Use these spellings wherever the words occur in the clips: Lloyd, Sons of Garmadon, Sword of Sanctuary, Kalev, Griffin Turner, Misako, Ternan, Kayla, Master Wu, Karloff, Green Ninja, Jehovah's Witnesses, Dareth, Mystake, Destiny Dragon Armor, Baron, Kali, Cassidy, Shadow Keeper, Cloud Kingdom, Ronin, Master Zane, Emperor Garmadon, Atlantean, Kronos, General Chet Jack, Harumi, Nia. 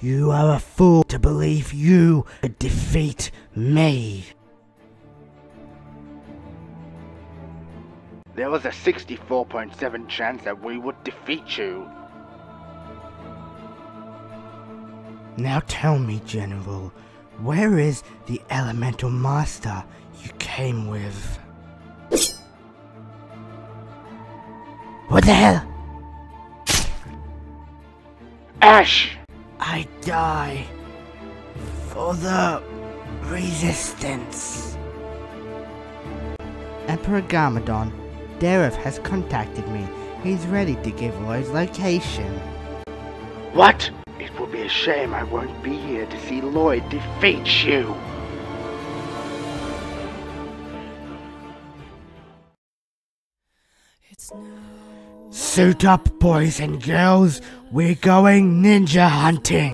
You are a fool to believe you could defeat me. There was a 64.7% chance that we would defeat you. Now tell me, General, where is the elemental master you came with? What the hell? Ash! I die for the resistance. Emperor Garmadon, Dareth has contacted me. He's ready to give Lloyd's location. What? It will be a shame I won't be here to see Lloyd defeat you. Suit up, boys and girls. We're going ninja hunting.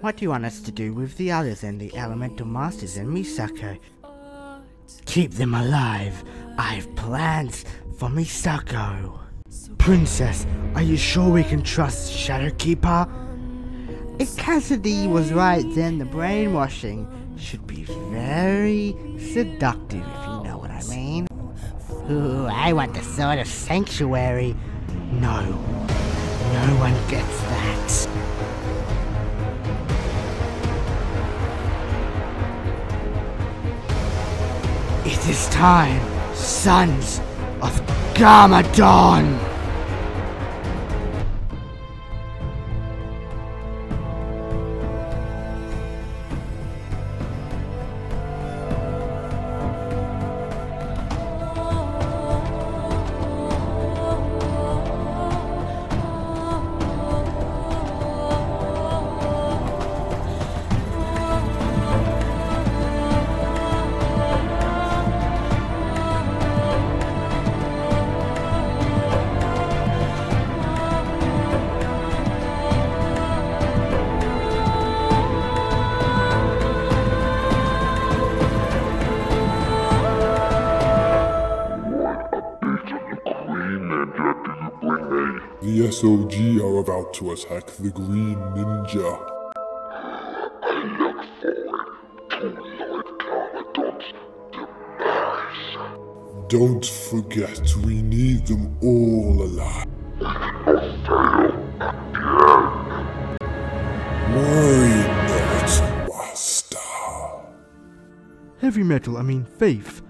What do you want us to do with the others and the elemental masters and Misako? Keep them alive. I've plans for Misako. Princess, are you sure we can trust Shadow Keeper? If Cassidy was right, then the brainwashing should be very seductive, if you know what I mean. Ooh, I want the Sword of Sanctuary. No, no one gets that. It is time, Sons of Garmadon! The SOG are about to attack the Green Ninja. I look forward to Lord Garmadon's demise. Don't forget, we need them all alive. We cannot fail again. Worry not, Master. Heavy metal, I mean faith.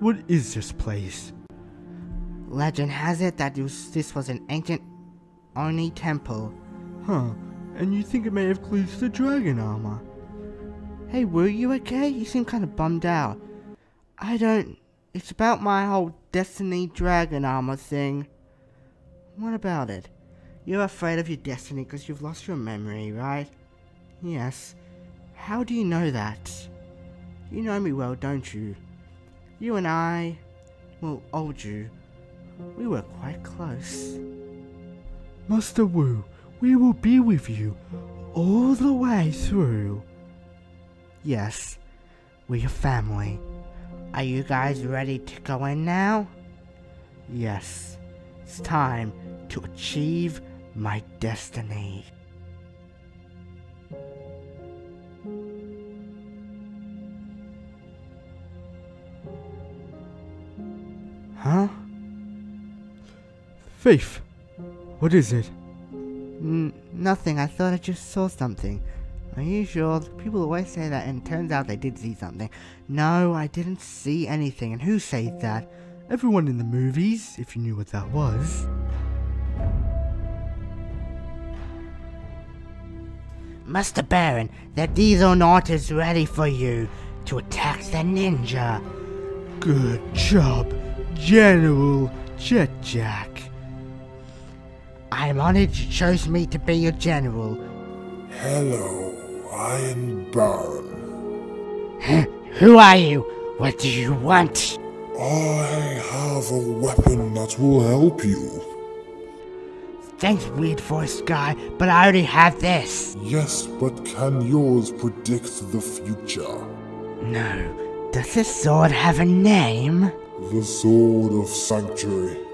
What is this place? Legend has it that this was an ancient Oni temple. Huh, and you think it may have clues to dragon armor? Hey, were you okay? You seem kind of bummed out. It's about my whole Destiny Dragon Armor thing. What about it? You're afraid of your destiny because you've lost your memory, right? Yes. How do you know that? You know me well, don't you? You and I, well, old you, we were quite close. Master Wu, we will be with you all the way through. Yes, we are family. Are you guys ready to go in now? Yes, it's time to achieve my destiny. Huh? Faith. What is it? Nothing. I thought I just saw something. Are you sure? People always say that, and it turns out they did see something. No, I didn't see anything. And who said that? Everyone in the movies, if you knew what that was. Master Baron, the Dieselnaut is ready for you to attack the ninja. Good job, General Chet Jack. I am honored you chose me to be your general. Hello, I am Baron. Who are you? What do you want? I have a weapon that will help you. Thanks, weird voiced guy, but I already have this. Yes, but can yours predict the future? No. Does this sword have a name? The Sword of Sanctuary.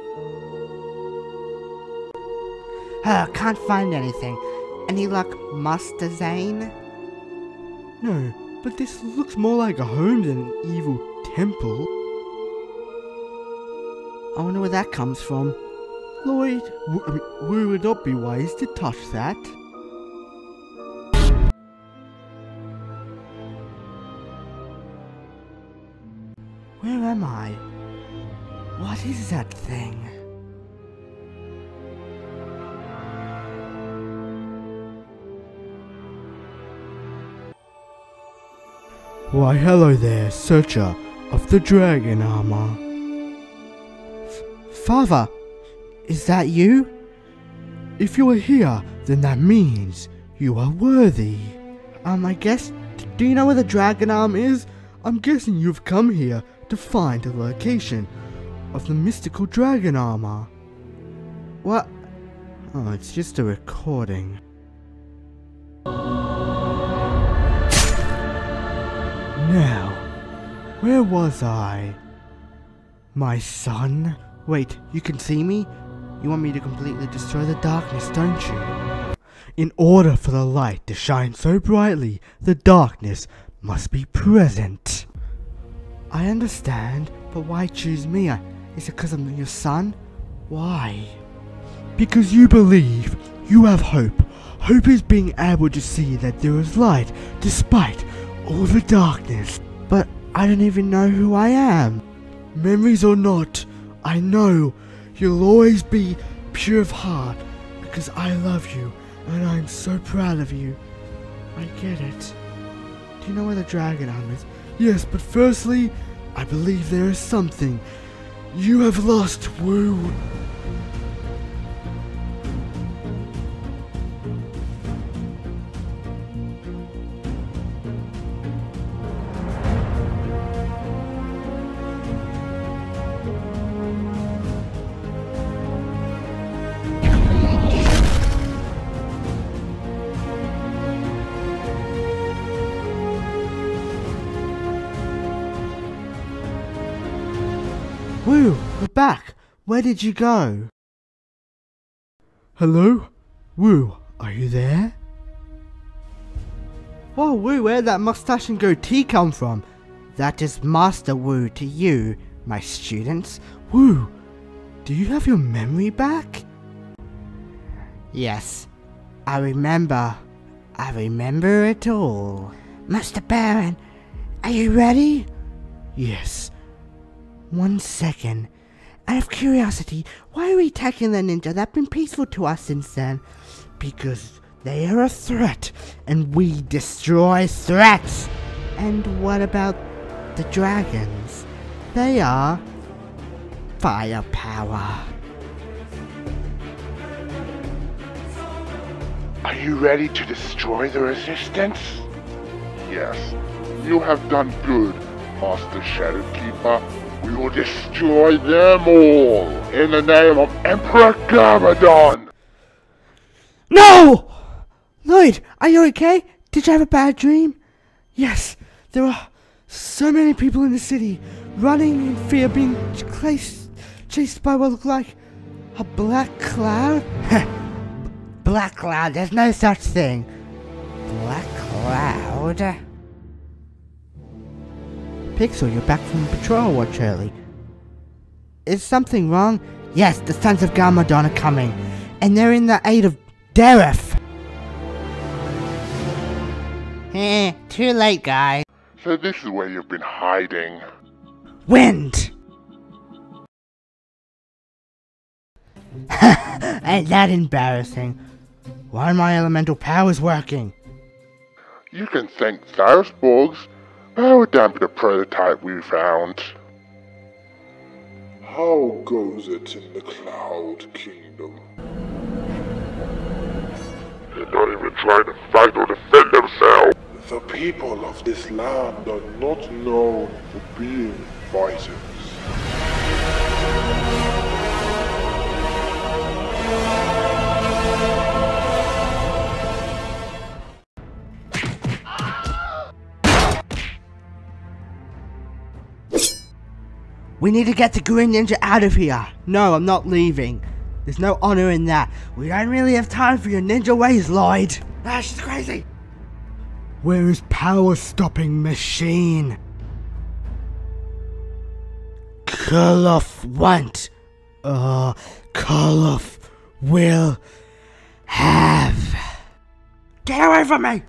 Can't find anything. Any luck, Master Zane? No, but this looks more like a home than an evil temple. I wonder where that comes from. Lloyd, we would not be wise to touch that. Where am I? What is that thing? Why, hello there, searcher of the dragon armor. Father, is that you? If you are here, then that means you are worthy. I guess, do you know where the dragon arm is? I'm guessing you've come here to find the location of the mystical dragon armor. What? Oh, it's just a recording. Now, where was I? My son? Wait, you can see me? You want me to completely destroy the darkness, don't you? In order for the light to shine so brightly, the darkness must be present. I understand, but why choose me? Is it because I'm your son? Why? Because you believe you have hope. Hope is being able to see that there is light despite all the darkness. But I don't even know who I am. Memories or not, I know you'll always be pure of heart because I love you and I'm so proud of you. I get it. Do you know where the dragon arm is? Yes, but firstly, I believe there is something you have lost, Wu. Wu, we're back! Where did you go? Hello? Wu, are you there? Whoa, Wu, where'd that mustache and goatee come from? That is Master Wu to you, my students. Wu, do you have your memory back? Yes, I remember it all. Master Baron, are you ready? Yes. 1 second. Out of curiosity, why are we attacking the ninja that's been peaceful to us since then? Because they are a threat, and we destroy threats! And what about the dragons? They are firepower. Are you ready to destroy the resistance? Yes, you have done good, Master Shadow Keeper. We will destroy them all in the name of Emperor Garmadon! No! Lloyd, are you okay? Did you have a bad dream? Yes, there are so many people in the city, running in fear, being chased by what looked like a black cloud. Black cloud, there's no such thing. Black cloud? Pixel, you're back from patrol watch early. Is something wrong? Yes, the Sons of Garmadon are coming, and they're in the aid of Dareth. Too late, guys. So this is where you've been hiding. Wind! Ain't that embarrassing? Why are my elemental powers working? You can thank Cyrus Borg's power damper prototype we found. How goes it in the Cloud Kingdom? They're not even trying to fight or defend themselves! The people of this land are not known for being fighters. We need to get the Green Ninja out of here. No, I'm not leaving. There's no honor in that. We don't really have time for your ninja ways, Lloyd. Ah, she's crazy. Where is Power Stopping Machine? Karloff want. Karloff will have. Get away from me!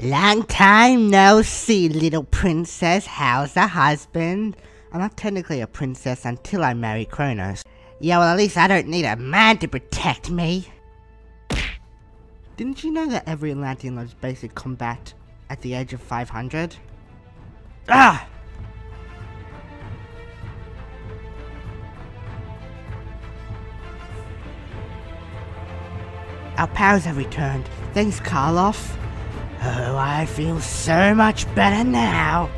Long time no see, little princess. How's the husband? I'm not technically a princess until I marry Kronos. Yeah, well, at least I don't need a man to protect me. Didn't you know that every Atlantean loves basic combat at the age of 500? Ah! Our powers have returned. Thanks, Karloff. Oh, I feel so much better now.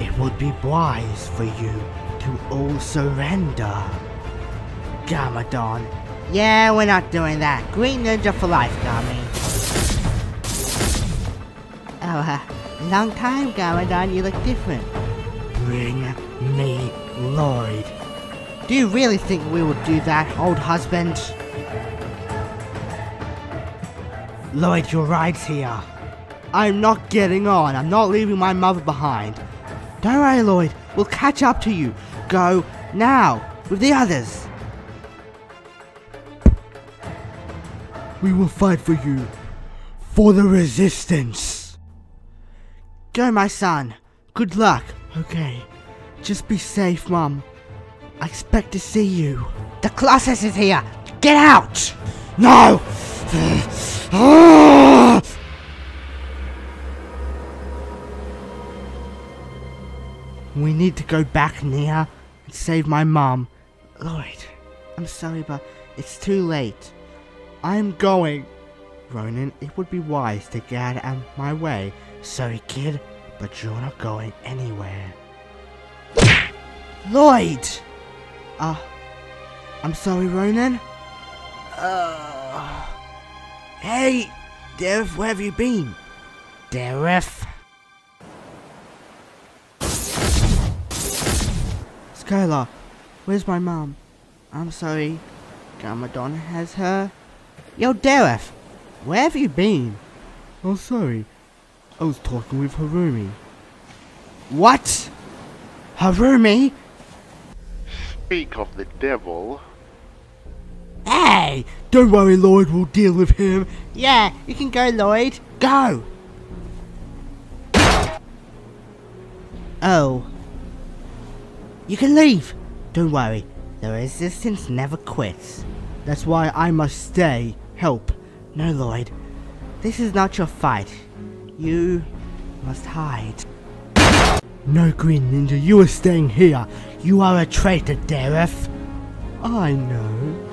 It would be wise for you to all surrender, Garmadon. Yeah, we're not doing that. Green Ninja for life, Garmy. Oh, long time, Garmadon. You look different. Bring me Lloyd. Do you really think we will do that, old husband? Lloyd, your ride's here. I'm not getting on. I'm not leaving my mother behind. Don't worry, Lloyd. We'll catch up to you. Go now with the others. We will fight for you. For the resistance. Go, my son. Good luck. Okay. Just be safe, Mum. I expect to see you. The Colossus is here. Get out! No! We need to go back, Nia, and save my mom. Lloyd, I'm sorry, but it's too late. I'm going. Ronin, it would be wise to get out of my way. Sorry, kid, but you're not going anywhere. Lloyd! I'm sorry, Ronin. Hey, Dareth, where have you been? Dareth? Kayla, where's my mum? I'm sorry, Garmadon has her. Yo, Dareth, where have you been? Oh, sorry, I was talking with Harumi. What? Harumi? Speak of the devil. Hey! Don't worry, Lloyd, we'll deal with him. Yeah, you can go, Lloyd. Go! Oh. You can leave! Don't worry, the resistance never quits. That's why I must stay. Help. No, Lloyd. This is not your fight. You must hide. No, Green Ninja, you are staying here. You are a traitor, Dareth. I know.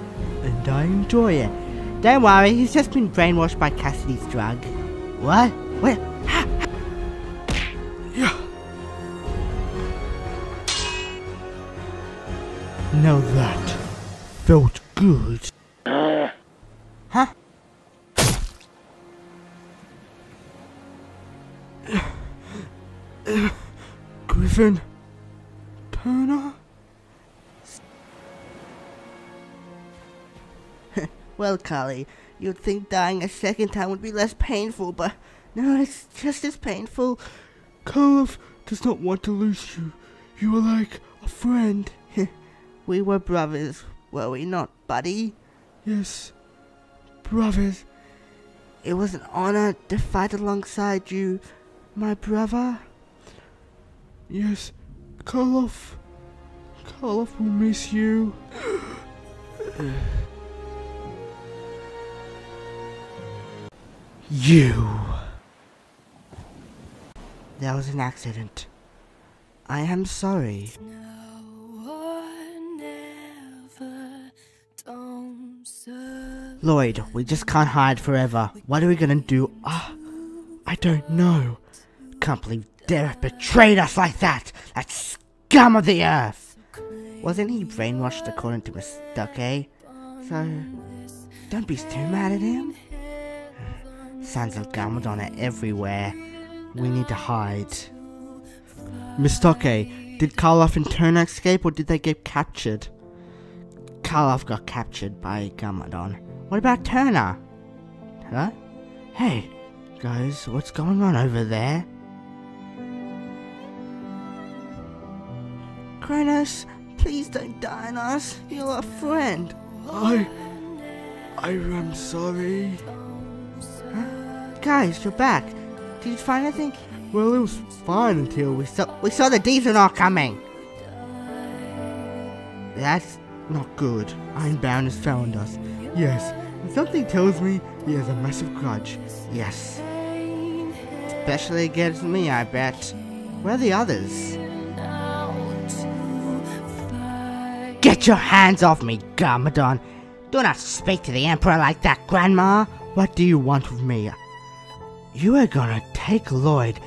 And I enjoy it. Don't worry, he's just been brainwashed by Cassidy's drug. What? What? Now that felt good. Huh? Griffin Turner? Well, Kali, you'd think dying a second time would be less painful, but no, it's just as painful. Kalev does not want to lose you. You are like a friend. We were brothers, were we not, buddy? Yes, brothers. It was an honor to fight alongside you, my brother. Yes, Karloff. Karloff will miss you. You. That was an accident. I am sorry. Lloyd, we just can't hide forever. What are we gonna do? I don't know. Can't believe Dareth betrayed us like that! That scum of the earth! Wasn't he brainwashed according to Mystake? So, don't be too mad at him. Sons of Garmadon are everywhere. We need to hide. Mystake, did Karloff and Ternan escape or did they get captured? Karloff got captured by Garmadon. What about Turner? Huh? Hey, guys, what's going on over there? Kronos, please don't die on us. You're our friend. I'm sorry. Huh? Guys, you're back. Did you find anything? Well, it was fine until we saw the thieves are not coming. That's not good. Ironbound has found us. Yes, and something tells me he has a massive grudge. Yes. Especially against me, I bet. Where are the others? Get your hands off me, Garmadon! Do not speak to the Emperor like that, Grandma! What do you want of me? You are gonna take Lloyd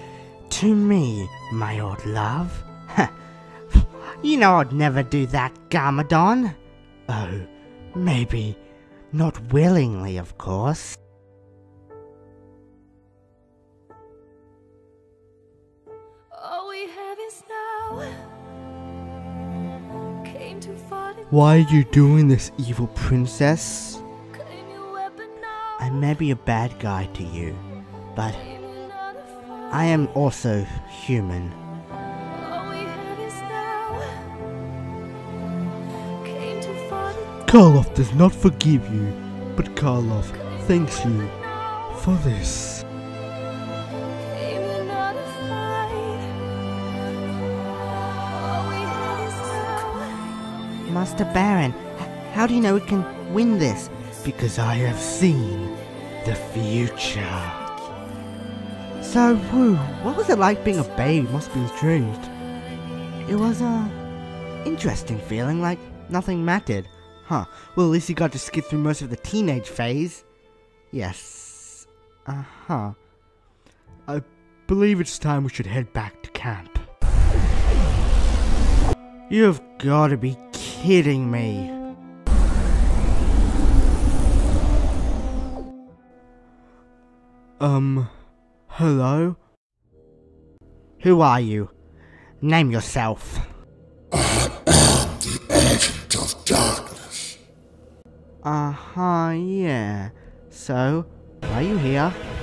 to me, my old love. You know I'd never do that, Garmadon. Oh, maybe. Not willingly, of course. All we have is now. Came too far to Why are you doing this, evil princess? I may be a bad guy to you, but I am also human. Karloff does not forgive you, but Karloff thanks you for this. Master Baron, how do you know we can win this? Because I have seen the future. So, Wu, what was it like being a babe? Must be strange. It was a interesting feeling, like nothing mattered. Huh, well at least you got to skip through most of the teenage phase. Yes. Uh-huh. I believe it's time we should head back to camp. You've got to be kidding me. Hello? Who are you? Name yourself. The Agent of Darkness. Yeah. So, are you here?